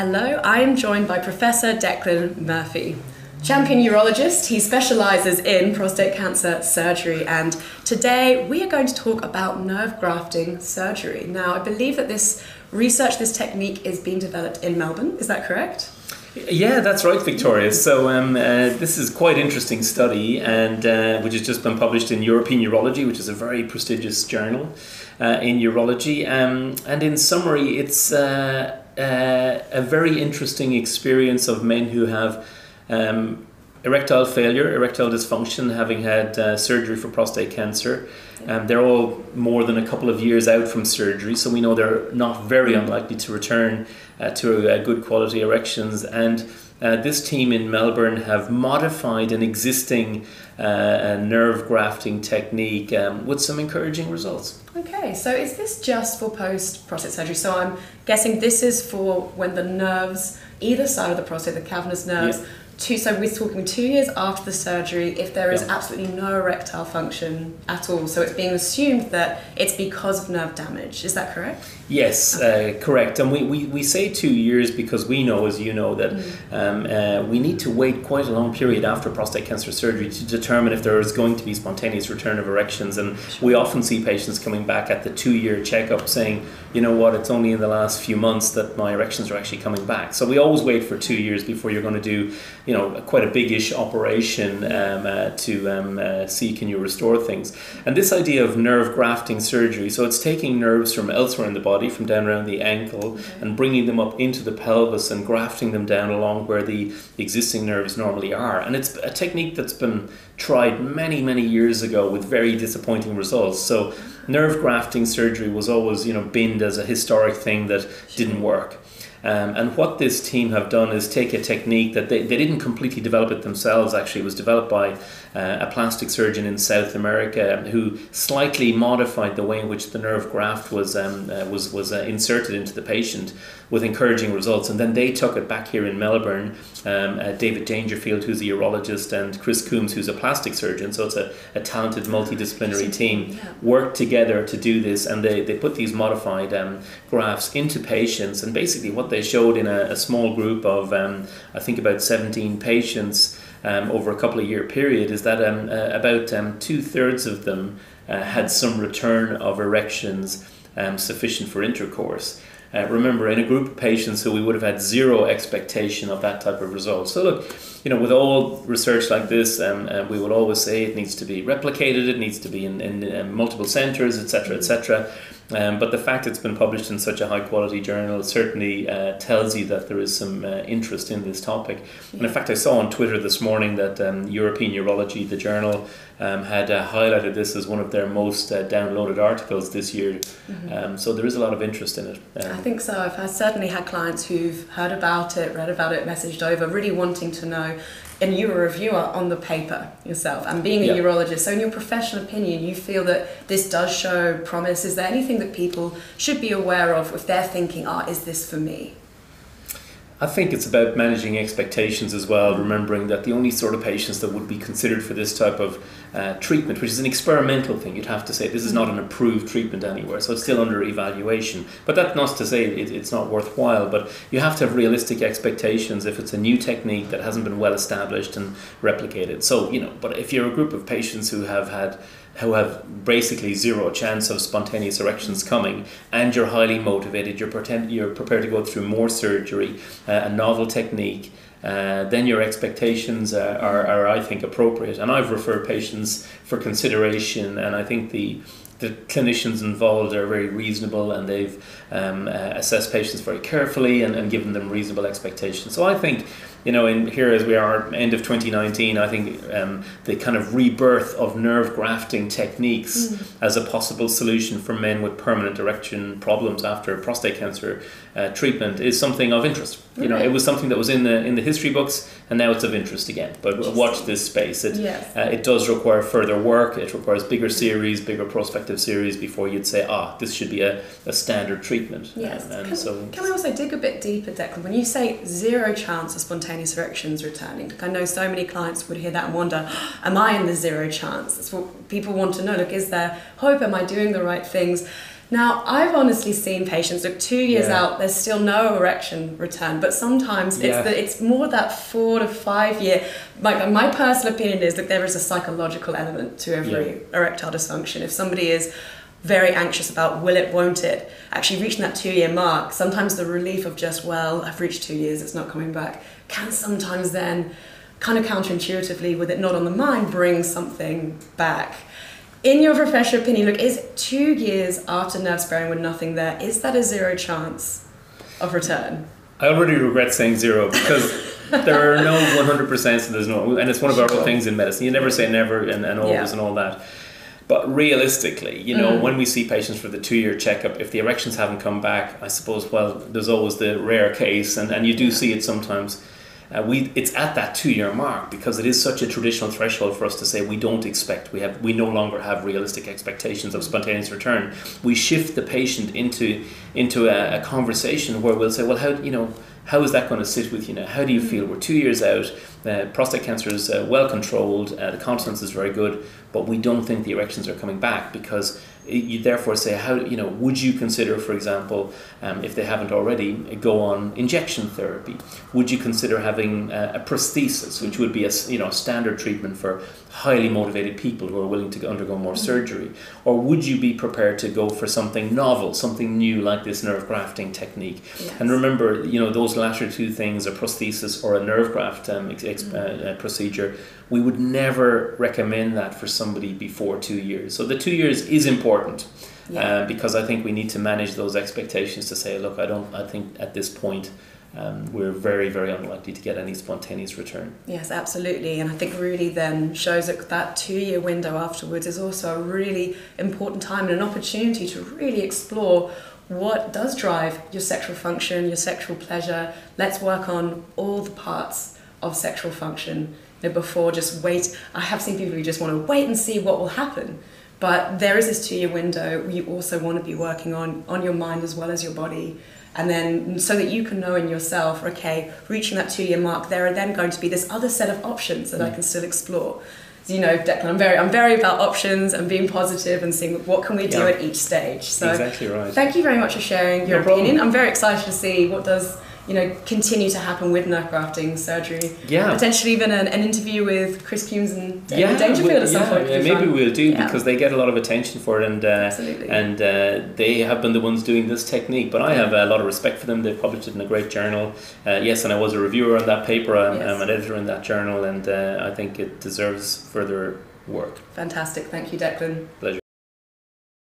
Hello, I am joined by Professor Declan Murphy. Champion urologist, he specialises in prostate cancer surgery, and today we are going to talk about nerve grafting surgery. Now, I believe that this technique is being developed in Melbourne, is that correct? Yeah, that's right, Victoria. So this is quite interesting study, and which has just been published in European Urology, which is a very prestigious journal in urology. And in summary, it's a very interesting experience of men who have erectile failure, erectile dysfunction, having had surgery for prostate cancer. They're all more than a couple of years out from surgery, so we know they're not very unlikely to return to good quality erections. And this team in Melbourne have modified an existing nerve grafting technique with some encouraging results. Okay, so is this just for post-prostate surgery? So I'm guessing this is for when the nerves, either side of the prostate, the cavernous nerves, yeah. So we're talking 2 years after the surgery if there is yeah. absolutely no erectile function at all. So it's being assumed that it's because of nerve damage. Is that correct? Yes, okay. Correct. And we say 2 years because we know, as you know, that we need to wait quite a long period after prostate cancer surgery to determine if there is going to be spontaneous return of erections. And sure. we often see patients coming back at the 2-year checkup saying, you know what, it's only in the last few months that my erections are actually coming back. So we always wait for 2 years before you're going to do, you know, quite a big-ish operation to see can you restore things. And this idea of nerve grafting surgery, so it's taking nerves from elsewhere in the body, from down around the ankle, mm-hmm. and bringing them up into the pelvis and grafting them down along where the existing nerves normally are. And it's a technique that's been tried many, many years ago with very disappointing results. So nerve grafting surgery was always, you know, binned as a historic thing that didn't work. And what this team have done is take a technique that they didn't completely develop it themselves. Actually, it was developed by a plastic surgeon in South America who slightly modified the way in which the nerve graft was inserted into the patient with encouraging results. And then they took it back here in Melbourne. David Dangerfield, who's a urologist, and Chris Coombs, who's a plastic surgeon, so it's a talented multidisciplinary team, yeah. worked together to do this, and they put these modified grafts into patients. And basically what they showed in a small group of I think about 17 patients over a couple of year period is that about 2/3 of them had some return of erections sufficient for intercourse. Remember, in a group of patients who we would have had zero expectation of that type of result. So look, you know, with all research like this, we will always say it needs to be replicated, it needs to be in multiple centres, etc., etc. But the fact it's been published in such a high-quality journal certainly tells you that there is some interest in this topic. And in fact, I saw on Twitter this morning that European Urology, the journal, had highlighted this as one of their most downloaded articles this year. Mm-hmm. So there is a lot of interest in it. I think so. I've certainly had clients who've heard about it, read about it, messaged over, really wanting to know. And you were a reviewer on the paper yourself, and being a yeah. urologist, so in your professional opinion, you feel that this does show promise. Is there anything that people should be aware of if they're thinking, ah, is this for me? I think it's about managing expectations as well, remembering that the only sort of patients that would be considered for this type of treatment, which is an experimental thing, you'd have to say, this is not an approved treatment anywhere, so it's still under evaluation. But that's not to say it's not worthwhile, but you have to have realistic expectations if it's a new technique that hasn't been well established and replicated. So, you know, but if you're a group of patients who have basically zero chance of spontaneous erections coming, and you're highly motivated, you're prepared to go through more surgery, a novel technique, then your expectations are, I think, appropriate. And I've referred patients for consideration, and I think the clinicians involved are very reasonable, and they've assessed patients very carefully and given them reasonable expectations. So I think, you know, in here as we are end of 2019, I think the kind of rebirth of nerve grafting techniques as a possible solution for men with permanent erection problems after prostate cancer treatment is something of interest. You know, it was something that was in the history books, and now it's of interest again. But watch this space. It does require further work. It requires bigger series, bigger prospective series before you'd say, ah, this should be a standard treatment. Yes. Can we also dig a bit deeper, Declan? When you say zero chance of spontaneous erections returning, I know so many clients would hear that and wonder, am I in the zero chance? That's what people want to know. Look, is there hope? Am I doing the right things? Now, I've honestly seen patients look 2 years out, there's still no erection return, but sometimes it's more that 4 to 5 year, like my personal opinion is that there is a psychological element to every erectile dysfunction. If somebody is very anxious about will it, won't it, actually reaching that 2 year mark, sometimes the relief of just, well, I've reached 2 years, it's not coming back, can sometimes then kind of counterintuitively, with it not on the mind, bring something back. In your professional opinion, look, is 2 years after nerve sparing with nothing there, is that a zero chance of return? I already regret saying zero because there are no 100%, so there's no, and it's one of our things in medicine. You never say never and always and all that. But realistically, you know, when we see patients for the 2 year checkup, if the erections haven't come back, I suppose, well, there's always the rare case, and you do see it sometimes. It's at that 2 year mark because it is such a traditional threshold for us to say we don't expect, we no longer have realistic expectations of spontaneous return. We shift the patient into a conversation where we'll say, well, how is that going to sit with you now? How do you feel? We're 2 years out, prostate cancer is well controlled, the continence is very good, but we don't think the erections are coming back because you therefore say, how, you know, would you consider, for example, if they haven't already, go on injection therapy? Would you consider having a prosthesis, which would be a standard treatment for highly motivated people who are willing to undergo more surgery? Or would you be prepared to go for something novel, something new like this nerve grafting technique? Yes. And remember, those latter two things, a prosthesis or a nerve graft procedure, we would never recommend that for somebody before 2 years. So the 2 years is important because I think we need to manage those expectations to say, look, I think at this point we're very, very unlikely to get any spontaneous return. Yes, absolutely. And I think really then shows that that 2 year window afterwards is also a really important time and an opportunity to really explore what does drive your sexual function, your sexual pleasure. Let's work on all the parts of sexual function before just wait. I have seen people who just want to wait and see what will happen. But there is this 2 year window where you also want to be working on your mind as well as your body. And then so that you can know in yourself, okay, reaching that 2 year mark, there are then going to be this other set of options that I can still explore. You know, Declan, I'm very about options and being positive and seeing what can we do at each stage. So exactly right. Thank you very much for sharing your opinion. Problem. I'm very excited to see what does continue to happen with nerve grafting surgery. Yeah. Potentially even an interview with Chris Coombs and David Dangerfield at some point. Yeah, maybe we'll do because they get a lot of attention for it, and they have been the ones doing this technique. But I have a lot of respect for them. They've published it in a great journal. Yes, and I was a reviewer on that paper. I'm an editor in that journal, and I think it deserves further work. Fantastic. Thank you, Declan. Pleasure.